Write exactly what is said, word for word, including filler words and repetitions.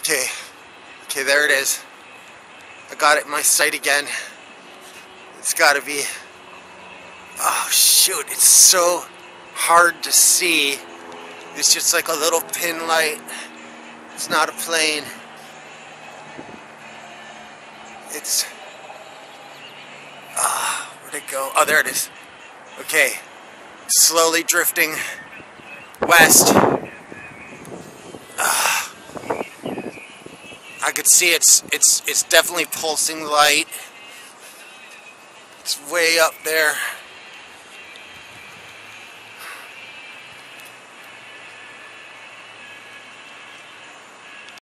Okay, okay, there it is. I got it in my sight again. It's gotta be, oh shoot, it's so hard to see. It's just like a little pin light. It's not a plane. It's, ah, oh, where'd it go? Oh, there it is. Okay, slowly drifting west. Ah, I could see it's it's it's definitely pulsing light. It's way up there.